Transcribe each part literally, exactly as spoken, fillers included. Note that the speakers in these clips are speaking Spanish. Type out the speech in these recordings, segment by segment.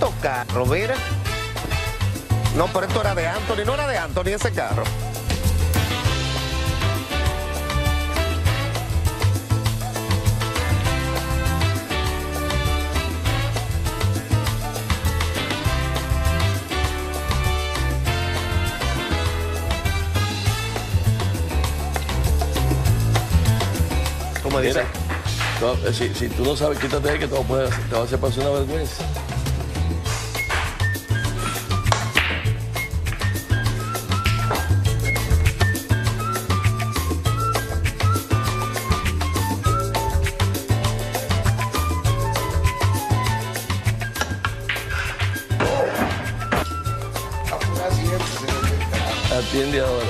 tocar, mira. No, pero esto era de Anthony, no era de Anthony ese carro. ¿Cómo dice? No, si, si tú no sabes, quítate ahí que te va a, poder, te va a hacer pasar una vergüenza. Atiende ahora.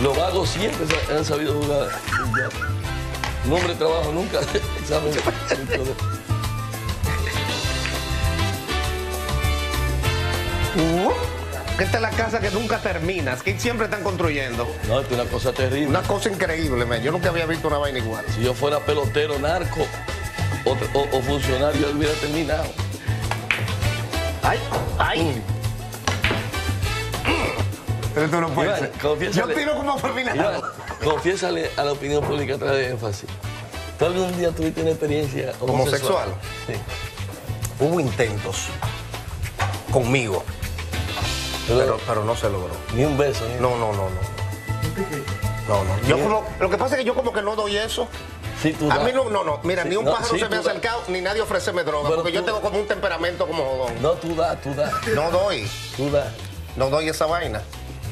Los vagos siempre han sabido jugar. Un hombre de trabajo nunca sabe. Esta es la casa que nunca terminas, que siempre están construyendo. No, es una cosa terrible. Una cosa increíble, man. Yo nunca había visto una vaina igual. Si yo fuera pelotero, narco o, o, o funcionario, yo hubiera terminado. Ay, ay. Mm. Pero tú no puedes. Iván, yo tiro como fulminado. Confiésale a la opinión pública a través de énfasis. ¿Tú algún día tuviste una experiencia homosexual? ¿Homosexual? Sí. Hubo intentos conmigo, pero, pero, pero no se logró. Ni un beso. Ni no, no, no, no. No, no. Yo como, lo que pasa es que yo como que no doy eso. Sí, tú a mí no, no, no. Mira, sí, ni un no, pájaro sí, se me ha acercado, da. Ni nadie ofreceme droga, pero porque tú, yo tengo como un temperamento como jodón. No, tú das, tú das. No doy. Tú das. No doy esa vaina.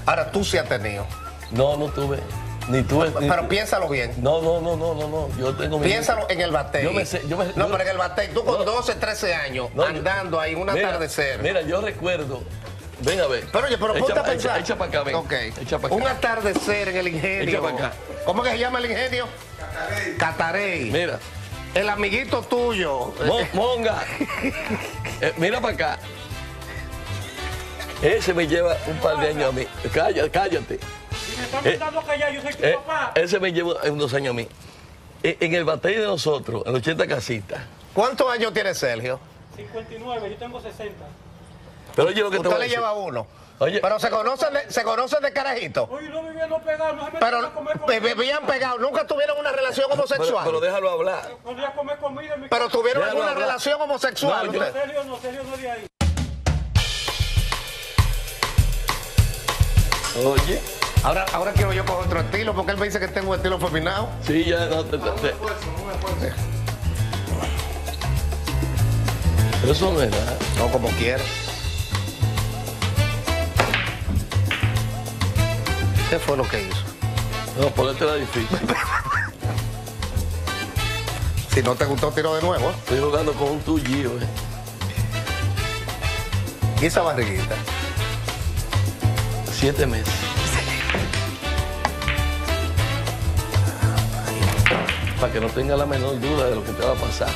Ahora, tú sí has tenido. No, no tuve. Ni tuve. Pero, ni pero tuve. Piénsalo bien. No, no, no, no, no, no. Yo tengo piénsalo mi... en el Batey. Yo me sé, yo me... No, yo... pero en el Batey, tú con no. doce, trece años, no, andando yo... ahí un atardecer. Mira, yo recuerdo. Ven a ver. Pero oye, pero ponte a pensar. Echa para acá, ven. Ok. Echa para acá. Un atardecer en el ingenio. Echa para acá. ¿Cómo que se llama el ingenio? Catarey. Catarey. Mira. El amiguito tuyo. Mon, monga. eh, mira para acá. Ese me lleva un par de años a mí. Cállate, cállate. Si me están mandando eh, callar, yo soy tu eh, papá. Ese me lleva unos años a mí. En, en el Batey de nosotros, en ochenta casitas. ¿Cuántos años tiene Sergio? cincuenta y nueve, yo tengo sesenta. Pero oye lo que te voy a decir. Usted le lleva uno. Oye. Pero se conocen de, se conocen de carajito. Oye, no vivían pegados, no se metían pero, a comer comida. Vivían pegados, nunca tuvieron una relación homosexual. Pero, pero déjalo hablar. No a comer comida en mi casa. Pero tuvieron déjalo alguna hablar. Relación homosexual. No, yo... Sergio no, Sergio no de ahí. Oye, ahora, ahora quiero yo con otro estilo, porque él me dice que tengo un estilo feminado. Sí, ya no te... te, te. Pero eso no es nada. No, como quiera. ¿Qué fue lo que hizo? No, ponerte la difícil. Si no te gustó, tiro de nuevo. Estoy jugando con un tuyo, eh. ¿Y esa barriguita? Siete meses. Para que no tenga la menor duda de lo que te va a pasar.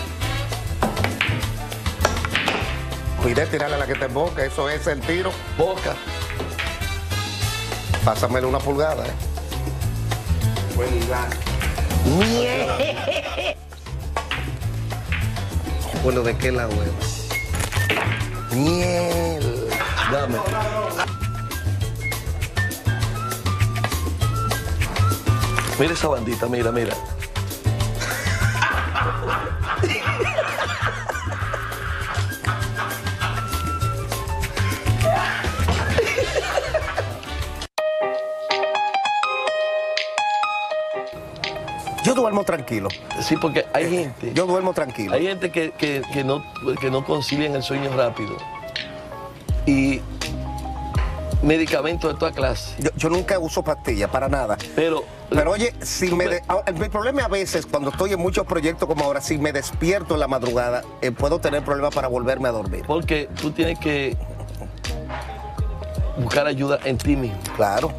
Cuidé, tirarle a la que te emboca, eso es el tiro. Boca. Pásamele una pulgada, eh. Buen lugar. Bueno, ¿de qué la hueva? Miel. Dame. Mira esa bandita, mira, mira. Yo duermo tranquilo. Sí, porque hay gente... Yo duermo tranquilo. Hay gente que, que, que, no, que no concilian el sueño rápido. Y... medicamentos de toda clase. Yo, yo nunca uso pastillas, para nada. Pero... Pero oye, si me... De, mi problema a veces, cuando estoy en muchos proyectos como ahora, si me despierto en la madrugada, eh, puedo tener problemas para volverme a dormir. Porque tú tienes que buscar ayuda en ti mismo. Claro.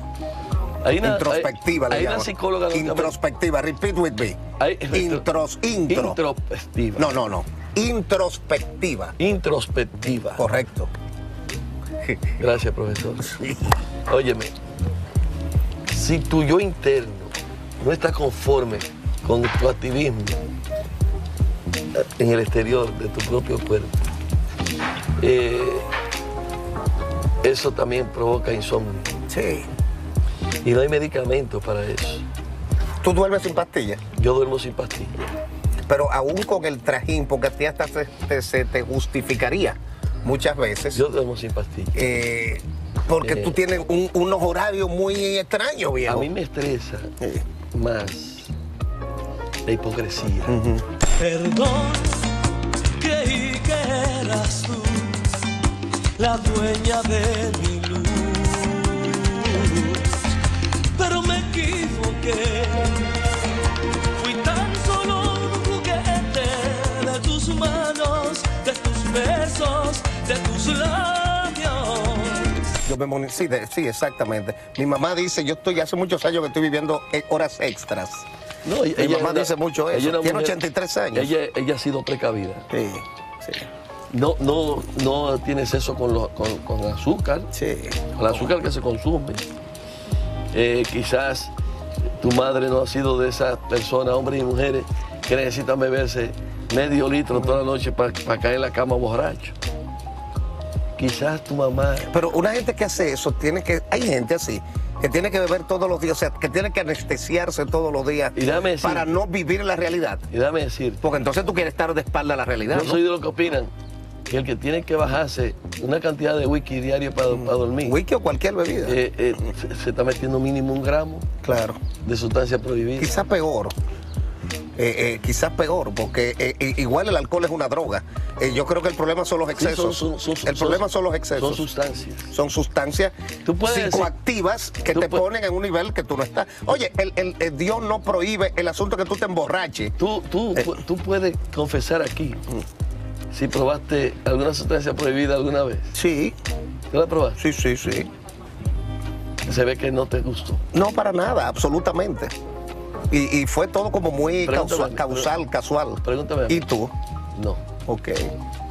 Hay una, introspectiva, hay, le hay una psicóloga... Introspectiva, repeat with me. Hay, Intros, intro. Introspectiva. No, no, no. Introspectiva. Introspectiva. Correcto. Gracias, profesor. Óyeme, si tu yo interno no está conforme con tu activismo en el exterior de tu propio cuerpo, eh, eso también provoca insomnio. Sí. Y no hay medicamentos para eso. ¿Tú duermes sin pastillas? Yo duermo sin pastillas. Pero aún con el trajín, porque a ti hasta se te, se te justificaría muchas veces. Yo duermo sin pastillas. Eh, porque eh, tú tienes un, unos horarios muy extraños, viejo. A mí me estresa eh. más la hipocresía. Uh-huh. Perdón, creí que eras tú, la dueña de mi luz. Pero me equivoqué, fui tan solo un juguete de tus manos, de tus besos, de tus labios. Yo me sí, de, sí, exactamente. Mi mamá dice, yo estoy hace muchos años que estoy viviendo horas extras. No, ella, Mi mamá ella, dice mucho eso. Ella Tiene mujer, ochenta y tres años. Ella, ella ha sido precavida. Sí, sí. No, no, no tiene sexo con, lo, con, con azúcar. Sí. Con el azúcar que se consume. Eh, quizás tu madre no ha sido de esas personas, hombres y mujeres, que necesitan beberse medio litro toda la noche para pa caer en la cama borracho. Quizás tu mamá... Pero una gente que hace eso, tiene que... hay gente así, que tiene que beber todos los días, o sea, que tiene que anestesiarse todos los días y dame decir, para no vivir la realidad. Y dame decir... Porque entonces tú quieres estar de espalda a la realidad, ¿no? Yo soy de los que opinan que el que tiene que bajarse una cantidad de whisky diario para, para dormir... Whisky o cualquier bebida. Eh, eh, se, se está metiendo mínimo un gramo claro. de sustancia prohibida. Quizás peor, eh, eh, quizás peor, porque eh, igual el alcohol es una droga. Eh, yo creo que el problema son los excesos. Sí, son, son, son, el son, problema son los excesos. Son sustancias. Son sustancias psicoactivas decir, que te puedes... ponen en un nivel que tú no estás. Oye, el, el, el Dios no prohíbe el asunto que tú te emborraches. Tú, tú, eh. tú puedes confesar aquí... ¿Si probaste alguna sustancia prohibida alguna vez? Sí. ¿Tú la probaste? Sí, sí, sí. Se ve que no te gustó. No, para nada, absolutamente. Y, y fue todo como muy causal, causal, casual. Pregúntame. ¿Y tú? No. Ok.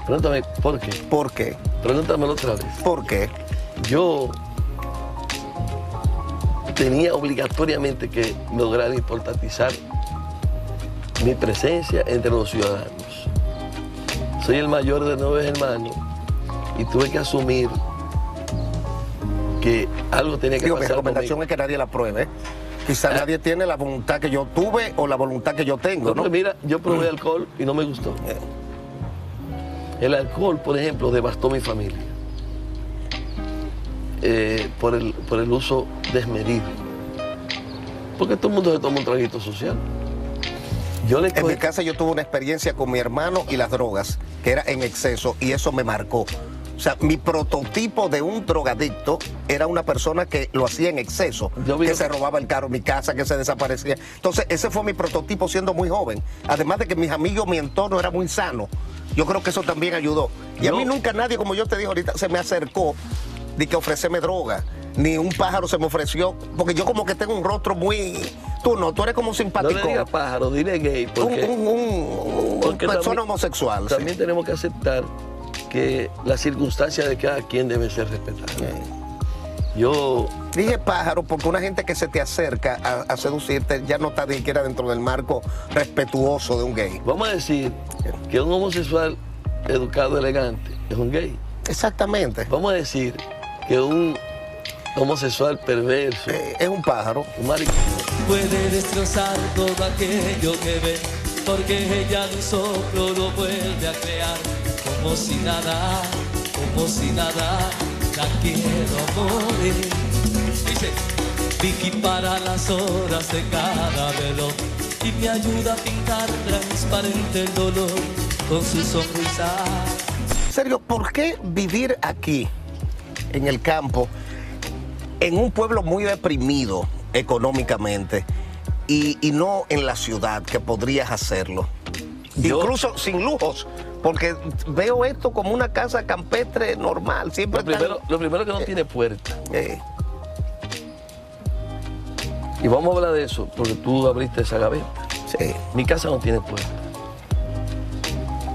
Pregúntame, ¿por qué? ¿Por qué? Pregúntamelo otra vez. ¿Por qué? Yo tenía obligatoriamente que lograr importantizar mi presencia entre los ciudadanos. Soy el mayor de nueve hermanos y tuve que asumir que algo tenía que Digo, pasar. Mi recomendación conmigo. Es que nadie la pruebe. Quizá ah. nadie tiene la voluntad que yo tuve o la voluntad que yo tengo, ¿no? ¿no? Mira, yo probé mm. alcohol y no me gustó. El alcohol, por ejemplo, devastó mi familia eh, por, el, por el uso desmedido. Porque todo el mundo se toma un traguito social. Yo le cogí... En mi casa yo tuve una experiencia con mi hermano y las drogas, que era en exceso, y eso me marcó. O sea, mi prototipo de un drogadicto era una persona que lo hacía en exceso, yo que se robaba el carro en mi casa, que se desaparecía. Entonces, ese fue mi prototipo siendo muy joven. Además de que mis amigos, mi entorno era muy sano. Yo creo que eso también ayudó. Y no. a mí nunca nadie, como yo te dije ahorita, se me acercó de que ofrecerme droga. Ni un pájaro se me ofreció, porque yo como que tengo un rostro muy... Tú no, tú eres como simpático. No le digas pájaro, dile gay. Porque, un un, un porque persona también, homosexual. También sí. tenemos que aceptar que las circunstancias de cada quien deben ser respetadas. Sí. Yo... Dije pájaro porque una gente que se te acerca a, a seducirte ya no está ni siquiera dentro del marco respetuoso de un gay. Vamos a decir que un homosexual educado, elegante, es un gay. Exactamente. Vamos a decir que un... homosexual perverso. Eh, es un pájaro. Un maricón. Puede destrozar todo aquello que ve, porque ella de un soplo lo vuelve a crear. Como si nada, como si nada, la quiero morir. Dice, Vicky para las horas de cada reloj y me ayuda a pintar transparente el dolor con su sonrisa. Sergio, ¿por qué vivir aquí, en el campo, en un pueblo muy deprimido económicamente y, y no en la ciudad, que podrías hacerlo? Yo, Incluso sin lujos, porque veo esto como una casa campestre normal. Siempre lo, primero, tan... lo primero que no eh, tiene puerta. Eh. Y vamos a hablar de eso, porque tú abriste esa gaveta. Sí. Mi casa no tiene puerta.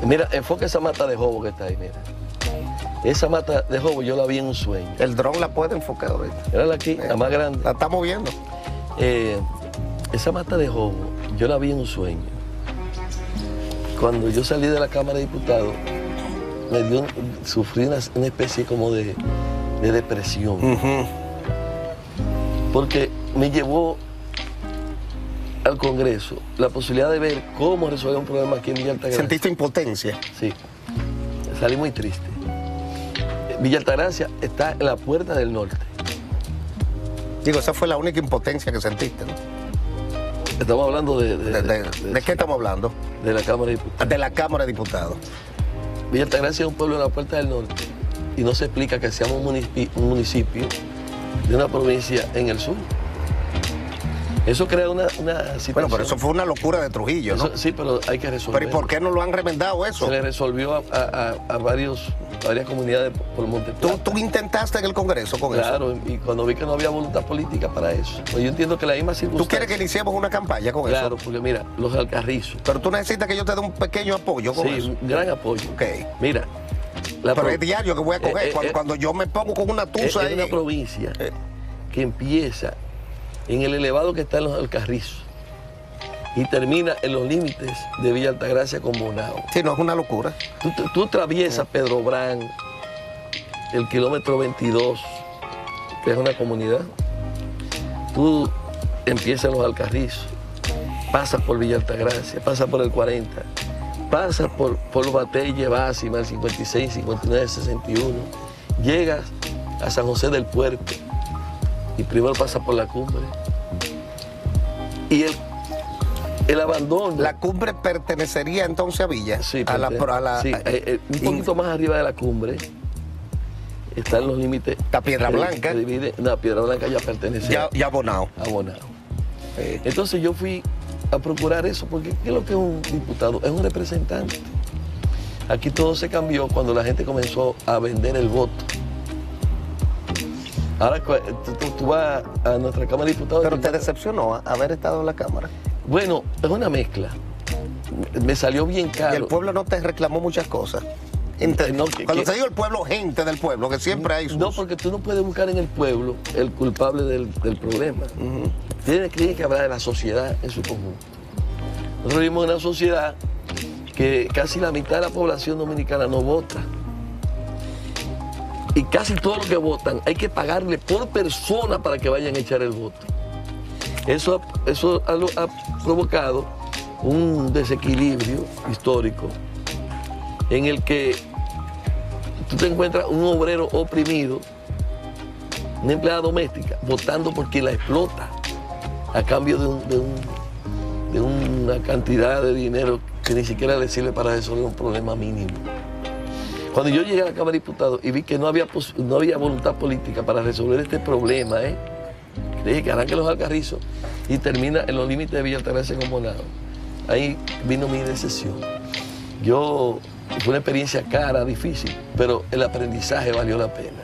Mira, enfoca esa mata de jobo que está ahí, mira. Esa mata de jobo yo la vi en un sueño. El dron la puede enfocar ahorita. Era la aquí, la más grande. La estamos viendo. Eh, esa mata de jobo yo la vi en un sueño. Cuando yo salí de la Cámara de Diputados, me dio, sufrí una, una especie como de, de depresión. Uh-huh. Porque me llevó al Congreso la posibilidad de ver cómo resolver un problema aquí en Villa Altagracia. ¿Sentiste impotencia? Sí, salí muy triste. Villa Altagracia está en la Puerta del Norte. Digo, esa fue la única impotencia que sentiste, ¿no? Estamos hablando de... ¿De, de, de, de, de qué estamos hablando? De la Cámara de Diputados. De la Cámara de Diputados. Villa Altagracia es un pueblo de la Puerta del Norte y no se explica que seamos un municipio, un municipio de una provincia en el sur. Eso crea una, una situación... Bueno, pero eso fue una locura de Trujillo, ¿no? Eso, sí, pero hay que resolverlo. ¿Pero y por qué no lo han remendado eso? Se le resolvió a, a, a, varios, a varias comunidades por Monte Plata. ¿Tú, ¿Tú intentaste en el Congreso con claro, eso? Claro, y cuando vi que no había voluntad política para eso. Pues yo entiendo que la misma circunstancia... ¿Tú quieres que le hiciéramos una campaña con claro, eso? Claro, porque mira, Los Alcarrizos... Pero tú necesitas que yo te dé un pequeño apoyo con sí, eso. Sí, un gran apoyo. Ok. Mira... La pero es diario que voy a coger. Eh, cuando, eh, cuando yo me pongo con una tusa... Es, es ahí, una provincia eh. que empieza... en el elevado que está en Los Alcarrizos y termina en los límites de Villa Altagracia con Bonao. Sí, no, es una locura. Tú, tú, tú atraviesas Pedro Brán, el kilómetro veintidós, que es una comunidad. Tú empiezas en Los Alcarrizos, pasas por Villa Altagracia, pasas por el cuarenta, pasas por, por Batelle Básima, el cincuenta y seis, cincuenta y nueve, sesenta y uno, llegas a San José del Puerto, y primero pasa por la cumbre. Y el, el abandono... ¿La cumbre pertenecería entonces a Villa? Sí, a la, a la, sí a, eh, un poquito y... más arriba de la cumbre están los límites... La Piedra Blanca. Que divide, no, Piedra Blanca ya pertenece ya, ya a Bonao. A Bonao. Eh. Entonces yo fui a procurar eso, porque ¿qué es lo que es un diputado? Es un representante. Aquí todo se cambió cuando la gente comenzó a vender el voto. Ahora tú, tú, tú vas a nuestra Cámara de Diputados... Pero te decepcionó haber estado en la Cámara. Bueno, es una mezcla. Me salió bien caro. Y el pueblo no te reclamó muchas cosas. Inter no, que, Cuando que, te digo el pueblo, gente del pueblo, que siempre hay sus... No, porque tú no puedes buscar en el pueblo el culpable del, del problema. Uh-huh. Tienes que hablar de la sociedad en su conjunto. Nosotros vivimos en una sociedad que casi la mitad de la población dominicana no vota. Y casi todos los que votan hay que pagarle por persona para que vayan a echar el voto. Eso, eso ha, ha provocado un desequilibrio histórico en el que tú te encuentras un obrero oprimido, una empleada doméstica, votando por quien la explota a cambio de, un, de, un, de una cantidad de dinero que ni siquiera le sirve para resolver un problema mínimo. Cuando yo llegué a la Cámara de Diputados y vi que no había, no había voluntad política para resolver este problema, ¿eh? Le dije que harán que Los Alcarrizos y termina en los límites de Villa Altagracia con Bonao. Ahí vino mi decepción. Yo, fue una experiencia cara, difícil, pero el aprendizaje valió la pena.